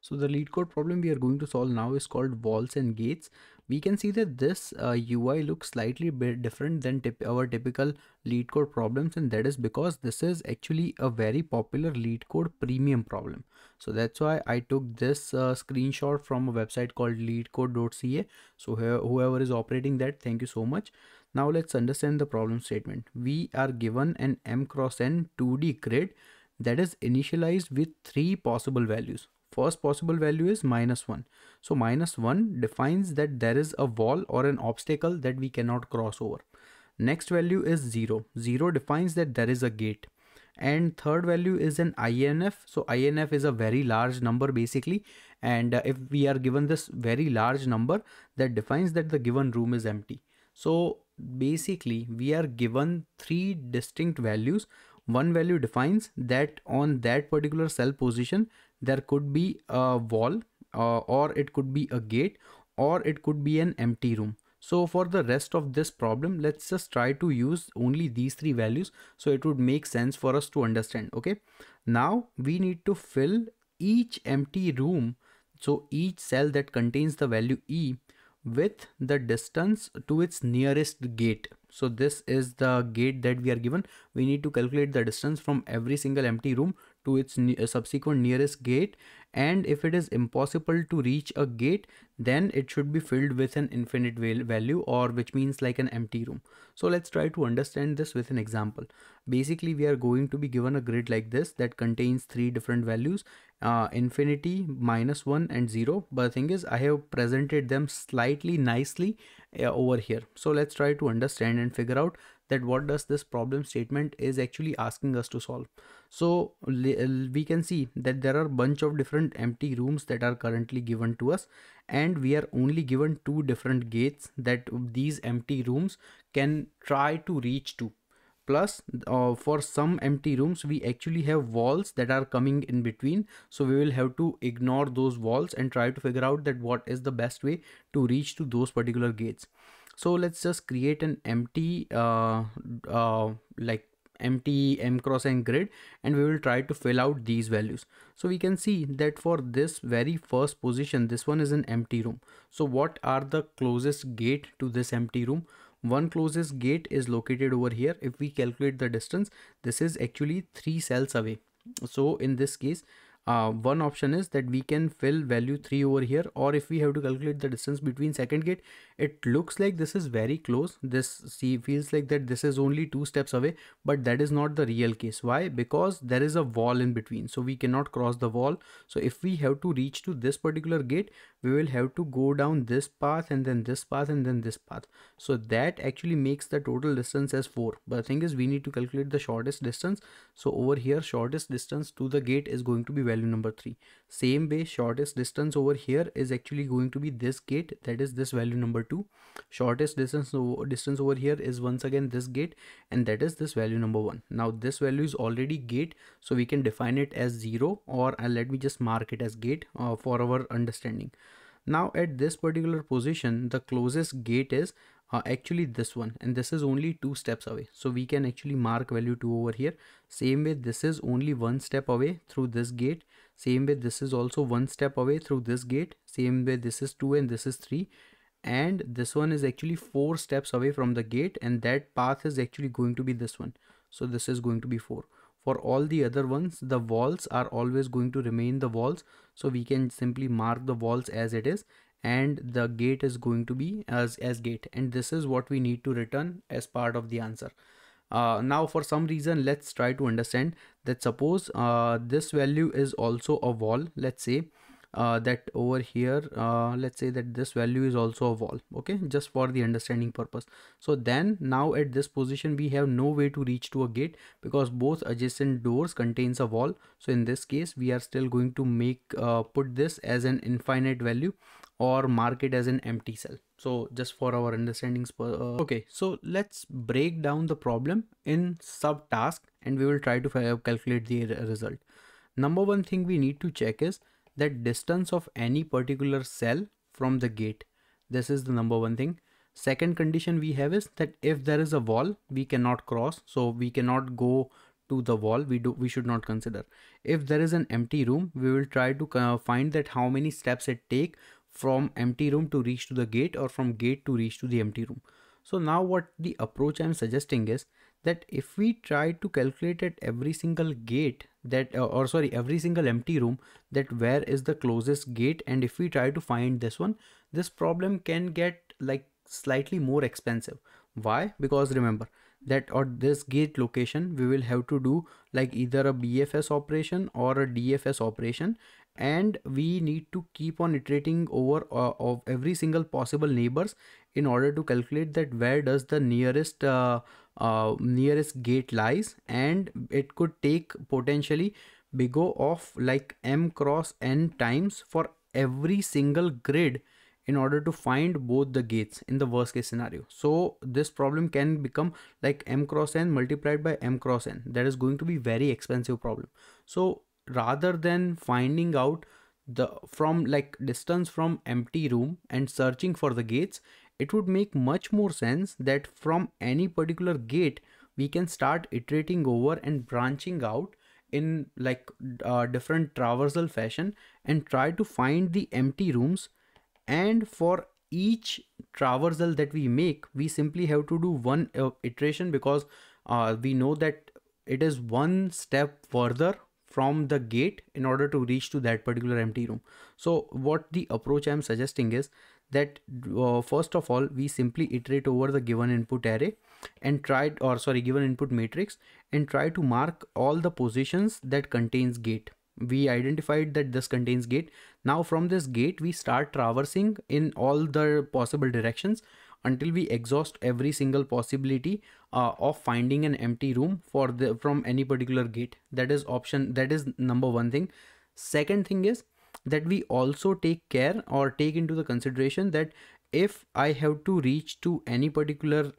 So the leet code problem we are going to solve now is called walls and gates. We can see that this UI looks slightly bit different than our typical leet code problems, and that is because this is actually a very popular leet code premium problem. So that's why I took this screenshot from a website called leetcode.ca. So whoever is operating that, thank you so much. Now let's understand the problem statement. We are given an M cross N 2D grid that is initialized with three possible values. First possible value is -1. So -1 defines that there is a wall or an obstacle that we cannot cross over. Next value is 0. 0 defines that there is a gate. And third value is an INF. So INF is a very large number basically. And if we are given this very large number, that defines that the given room is empty. So basically we are given three distinct values. One value defines that on that particular cell position there could be a wall or it could be a gate or it could be an empty room. So for the rest of this problem, let's just try to use only these three values, so it would make sense for us to understand. Okay, now we need to fill each empty room, so each cell that contains the value E, with the distance to its nearest gate. So this is the gate that we are given. We need to calculate the distance from every single empty room to its subsequent nearest gate, and if it is impossible to reach a gate, then it should be filled with an infinite value, or which means like an empty room. So let's try to understand this with an example. Basically we are going to be given a grid like this that contains three different values, infinity, -1 and 0. But the thing is, I have presented them slightly nicely over here. So let's try to understand and figure out that what does this problem statement is actually asking us to solve. So we can see that there are a bunch of different empty rooms that are currently given to us, and we are only given two different gates that these empty rooms can try to reach to. Plus for some empty rooms we actually have walls that are coming in between, so we will have to ignore those walls and try to figure out that what is the best way to reach to those particular gates. So let's just create an empty empty M cross N grid, and we will try to fill out these values. So we can see that for this very first position, this one is an empty room. So what are the closest gate to this empty room? One closest gate is located over here. If we calculate the distance, this is actually three cells away. So in this case, one option is that we can fill value 3 over here, or if we have to calculate the distance between second gate, it looks like this is very close. This feels like that this is only two steps away, but that is not the real case. Why? Because there is a wall in between, so we cannot cross the wall. So if we have to reach to this particular gate, we will have to go down this path and then this path and then this path. So that actually makes the total distance as 4. But the thing is, we need to calculate the shortest distance. So over here, shortest distance to the gate is going to be value number 3. Same way, shortest distance over here is actually going to be this gate, that is this value number 2. Shortest distance over here is once again this gate, and that is this value number 1. Now this value is already gate, so we can define it as 0, or let me just mark it as gate for our understanding. Now at this particular position, the closest gate is actually this one, and this is only two steps away, so we can actually mark value 2 over here. Same way, this is only one step away through this gate. Same way, this is also one step away through this gate. Same way, this is 2 and this is 3, and this one is actually 4 steps away from the gate, and that path is actually going to be this one. So this is going to be 4. For all the other ones, the walls are always going to remain the walls, so we can simply mark the walls as it is, and the gate is going to be as gate, and this is what we need to return as part of the answer. Now for some reason, let's try to understand that suppose this value is also a wall. Let's say that over here, let's say that this value is also a wall, okay, just for the understanding purpose. So then now at this position we have no way to reach to a gate, because both adjacent doors contains a wall. So in this case we are still going to make put this as an infinite value, or mark it as an empty cell. So just for our understandings. Okay, so let's break down the problem in subtask, and we will try to calculate the result. Number one thing we need to check is that distance of any particular cell from the gate. This is the number one thing. Second condition we have is that if there is a wall, we cannot cross, so we cannot go to the wall, we should not consider. If there is an empty room, we will try to find that how many steps it take from empty room to reach to the gate, or from gate to reach to the empty room. So now what the approach I'm suggesting is that if we try to calculate at every single gate that every single empty room, that where is the closest gate, and if we try to find this one, this problem can get like slightly more expensive. Why? Because remember that at this gate location we will have to do like either a BFS operation or a DFS operation, and we need to keep on iterating over of every single possible neighbors in order to calculate that where does the nearest nearest gate lies, and it could take potentially big O of like m×n times for every single grid in order to find both the gates in the worst case scenario. So this problem can become like m×n multiplied by m×n. That is going to be very expensive problem. So rather than finding out the from like distance from empty room and searching for the gates, it would make much more sense that from any particular gate we can start iterating over and branching out in like different traversal fashion and try to find the empty rooms. And for each traversal that we make, we simply have to do one iteration, because we know that it is one step further from the gate in order to reach to that particular empty room. So what the approach I am suggesting is that first of all, we simply iterate over the given input array and given input matrix, and try to mark all the positions that contains gate. We identified that this contains gate. Now from this gate we start traversing in all the possible directions until we exhaust every single possibility of finding an empty room from any particular gate. That is number one thing. Second thing is that we also take care or take into the consideration that if I have to reach to any particular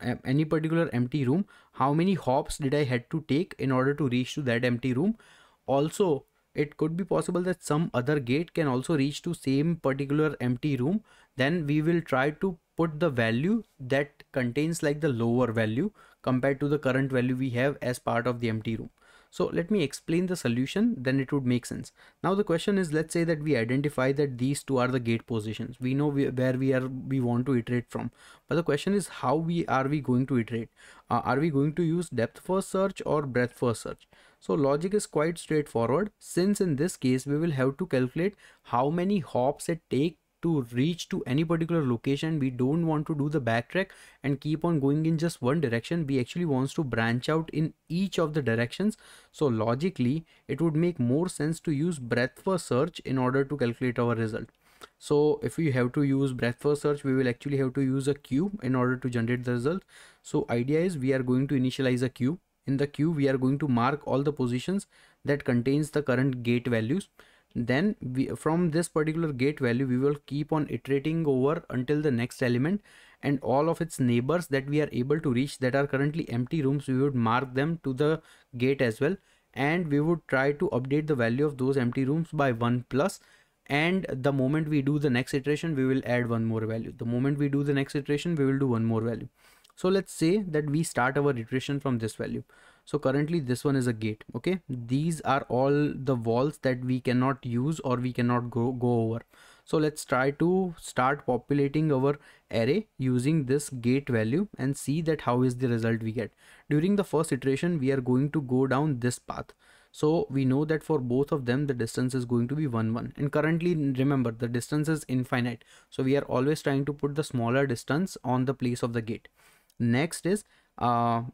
empty room, how many hops did I had to take in order to reach to that empty room. Also, it could be possible that some other gate can also reach to same particular empty room. Then we will try to put the value that contains like the lower value compared to the current value we have as part of the empty room. So let me explain the solution, then it would make sense. Now the question is, let's say that we identify that these two are the gate positions. We know where we want to iterate from. But the question is, how are we going to iterate? Are we going to use depth first search or breadth first search? So logic is quite straightforward, since in this case we will have to calculate how many hops it takes to reach to any particular location. We don't want to do the backtrack and keep on going in just one direction. We actually wants to branch out in each of the directions. So logically it would make more sense to use breadth first search in order to calculate our result. So if we have to use breadth first search, we will actually have to use a queue in order to generate the result. So idea is, we are going to initialize a queue. In the queue we are going to mark all the positions that contains the current gate values. Then from this particular gate value we will keep on iterating over until the next element, and all of its neighbors that we are able to reach that are currently empty rooms, we would mark them to the gate as well, and we would try to update the value of those empty rooms by 1+, and the moment we do the next iteration we will add one more value. The moment we do the next iteration we will do one more value. So let's say that we start our iteration from this value. So currently this one is a gate. Okay, these are all the walls that we cannot use or we cannot go over. So let's try to start populating our array using this gate value and see that how is the result we get. During the first iteration we are going to go down this path. So we know that for both of them the distance is going to be 1, 1, and currently remember the distance is infinite. So we are always trying to put the smaller distance on the place of the gate. Next is from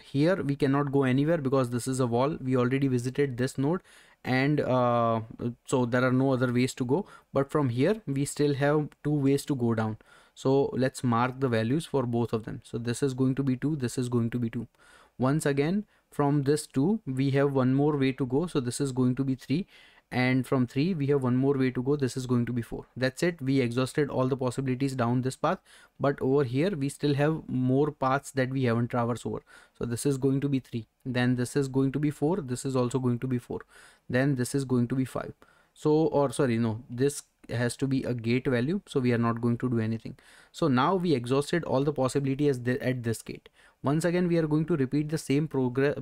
here we cannot go anywhere because this is a wall. We already visited this node, and so there are no other ways to go, but from here we still have two ways to go down. So let's mark the values for both of them. So this is going to be 2, this is going to be 2. Once again from this 2 we have one more way to go, so this is going to be 3, and from 3 we have one more way to go, this is going to be 4. That's it, we exhausted all the possibilities down this path, but over here we still have more paths that we haven't traversed over. So this is going to be 3, then this is going to be 4, this is also going to be 4, then this is going to be 5. So this has to be a gate value, so we are not going to do anything. So now we exhausted all the possibilities at this gate. Once again we are going to repeat the same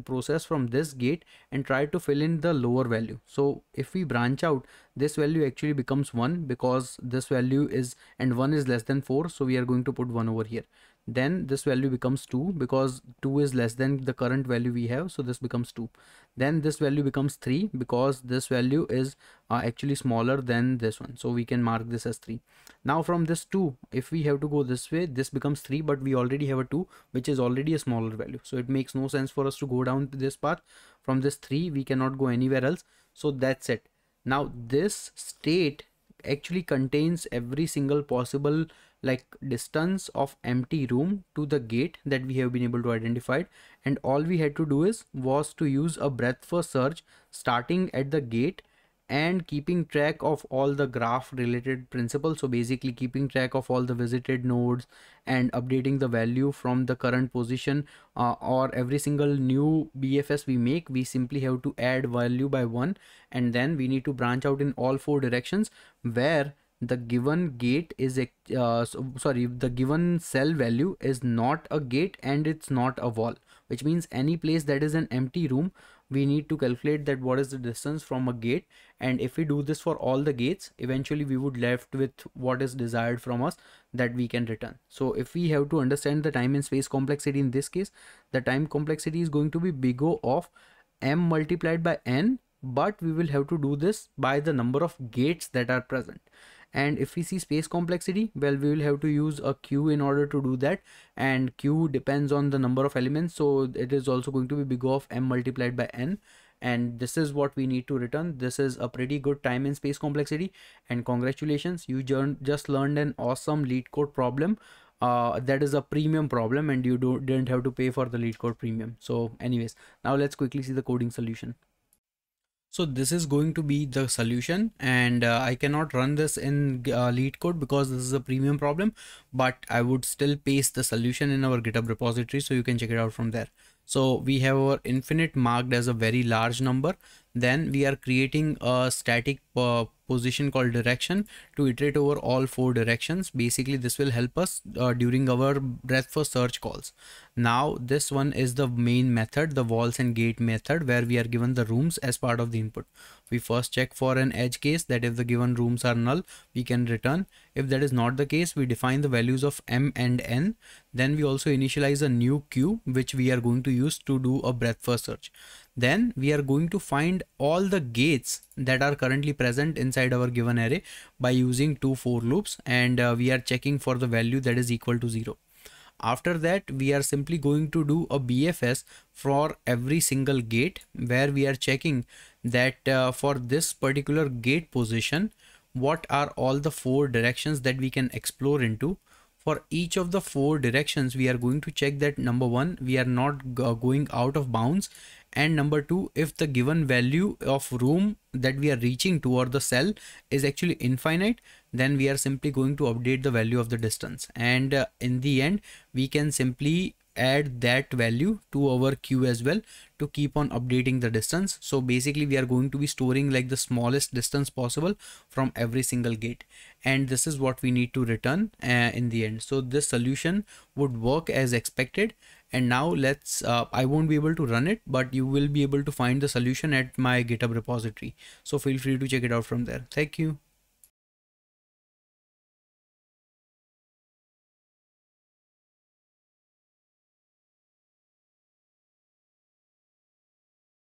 process from this gate and try to fill in the lower value. So if we branch out, this value actually becomes 1 because this value is, and 1 is less than 4, so we are going to put 1 over here. Then this value becomes 2 because 2 is less than the current value we have, so this becomes 2. Then this value becomes 3 because this value is actually smaller than this one, so we can mark this as 3. Now from this 2, if we have to go this way, this becomes 3, but we already have a 2 which is already a smaller value, so it makes no sense for us to go down this path. From this 3 we cannot go anywhere else, so that's it. Now this state actually contains every single possible like distance of empty room to the gate that we have been able to identify, and all we had to do is was to use a breadth first search starting at the gate and keeping track of all the graph related principles. So basically keeping track of all the visited nodes and updating the value from the current position, or every single new BFS we make, we simply have to add value by 1, and then we need to branch out in all 4 directions where the given gate is the given cell value is not a gate and it's not a wall, which means any place that is an empty room, we need to calculate that what is the distance from a gate. And if we do this for all the gates, eventually we would left with what is desired from us that we can return. So if we have to understand the time and space complexity, in this case the time complexity is going to be big O of m multiplied by n, but we will have to do this by the number of gates that are present. And if we see space complexity, well, we will have to use a queue in order to do that, and queue depends on the number of elements, so it is also going to be big O of m multiplied by n, and this is what we need to return. This is a pretty good time and space complexity, and congratulations, you just learned an awesome LeetCode problem. That is a premium problem, and you didn't have to pay for the LeetCode premium. So anyways, now let's quickly see the coding solution. So this is going to be the solution, and I cannot run this in LeetCode because this is a premium problem, but I would still paste the solution in our GitHub repository so you can check it out from there. So we have our infinite marked as a very large number. Then we are creating a static position called direction to iterate over all 4 directions. Basically this will help us during our breadth first search calls. Now this one is the main method, the walls and gate method, where we are given the rooms as part of the input. We first check for an edge case that if the given rooms are null, we can return. If that is not the case, we define the values of m and n. Then we also initialize a new queue which we are going to use to do a breadth first search. Then we are going to find all the gates that are currently present inside our given array by using 2 for loops, and we are checking for the value that is equal to 0. After that, we are simply going to do a BFS for every single gate, where we are checking that for this particular gate position, what are all the 4 directions that we can explore into. For each of the 4 directions, we are going to check that number 1, we are not going out of bounds, and number 2, if the given value of room that we are reaching toward the cell is actually infinite, then we are simply going to update the value of the distance, and in the end we can simply add that value to our queue as well to keep on updating the distance. So basically we are going to be storing like the smallest distance possible from every single gate, and this is what we need to return in the end. So this solution would work as expected. And now let's, I won't be able to run it, but you will be able to find the solution at my GitHub repository. So feel free to check it out from there. Thank you.